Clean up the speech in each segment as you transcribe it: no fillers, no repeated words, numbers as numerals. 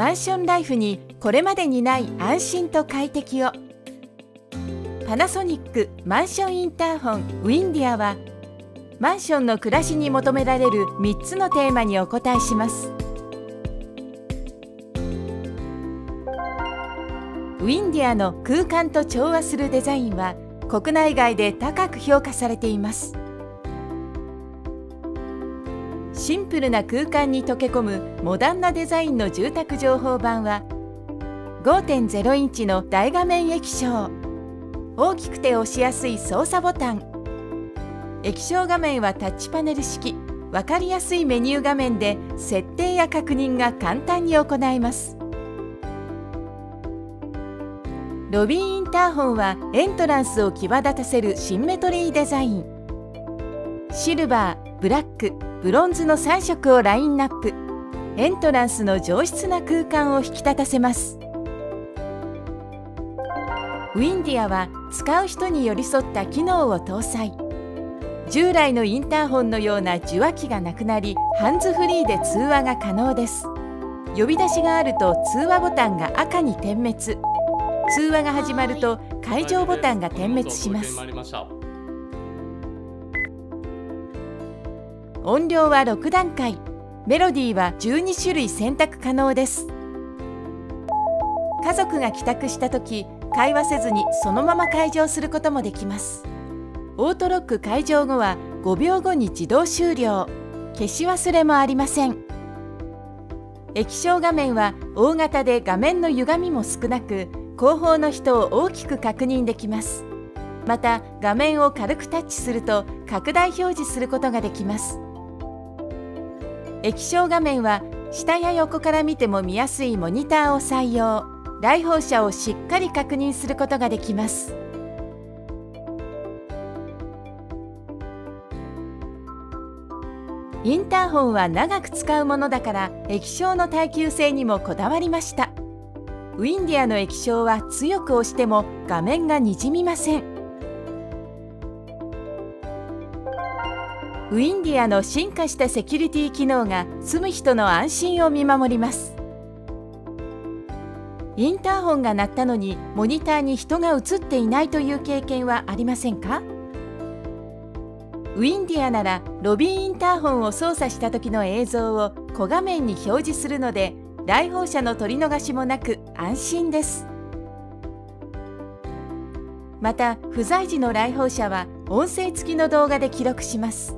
マンションライフにこれまでにない安心と快適を。パナソニックマンションインターホンウィンディアは、マンションの暮らしに求められる3つのテーマにお答えします。ウィンディアの空間と調和するデザインは国内外で高く評価されています。シンプルな空間に溶け込むモダンなデザインの住宅情報版は 5.0 インチの大画面液晶、大きくて押しやすい操作ボタン、液晶画面はタッチパネル式、分かりやすいメニュー画面で設定や確認が簡単に行えます。ロビーインターホンはエントランスを際立たせるシンメトリーデザイン、シルバー、ブラック、ブロンズの3色をラインナップ、エントランスの上質な空間を引き立たせます。ウィンディアは使う人に寄り添った機能を搭載。従来のインターホンのような受話器がなくなり、ハンズフリーで通話が可能です。呼び出しがあると通話ボタンが赤に点滅、通話が始まると解除ボタンが点滅します。音量は6段階、メロディーは12種類選択可能です。家族が帰宅した時、会話せずにそのまま開場することもできます。オートロック開場後は5秒後に自動終了、消し忘れもありません。液晶画面は大型で画面の歪みも少なく、後方の人を大きく確認できます。また画面を軽くタッチすると拡大表示することができます。液晶画面は下や横から見ても見やすいモニターを採用、来訪者をしっかり確認することができます。インターホンは長く使うものだから、液晶の耐久性にもこだわりました。ウィンディアの液晶は強く押しても画面がにじみません。ウィンディアの進化したセキュリティ機能が住む人の安心を見守ります。インターホンが鳴ったのにモニターに人が映っていないという経験はありませんか？ウィンディアならロビーインターホンを操作した時の映像を小画面に表示するので、来訪者の取り逃しもなく安心です。また不在時の来訪者は音声付きの動画で記録します。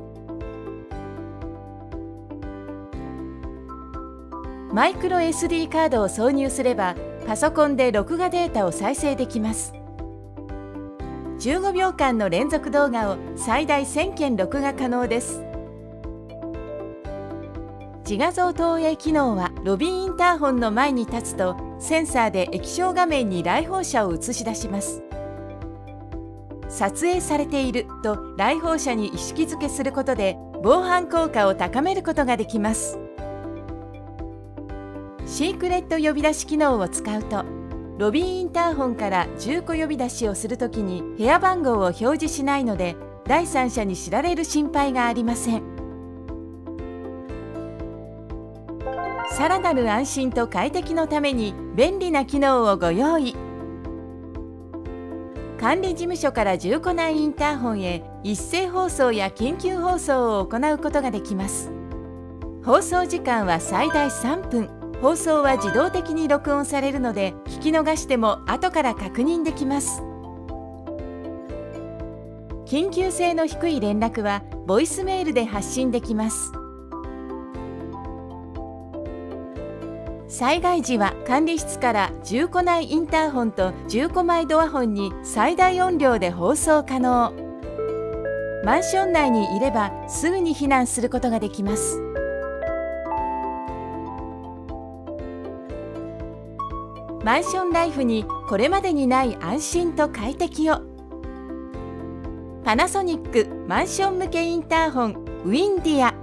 マイクロ SD カードを挿入すればパソコンで録画データを再生できます。15秒間の連続動画を最大1000件録画可能です。自画像投影機能はロビーインターホンの前に立つとセンサーで液晶画面に来訪者を映し出します。撮影されていると来訪者に意識づけすることで防犯効果を高めることができます。シークレット呼び出し機能を使うと、ロビーインターホンから住戸呼び出しをするときに部屋番号を表示しないので、第三者に知られる心配がありません。さらなる安心と快適のために便利な機能をご用意。管理事務所から住戸内インターホンへ一斉放送や緊急放送を行うことができます。放送時間は最大3分、放送は自動的に録音されるので聞き逃しても後から確認できます。緊急性の低い連絡はボイスメールで発信できます。災害時は管理室から住戸内インターホンと住戸前ドアホンに最大音量で放送可能。マンション内にいればすぐに避難することができます。マンションライフにこれまでにない安心と快適を。パナソニックマンション向けインターホンウィンディア。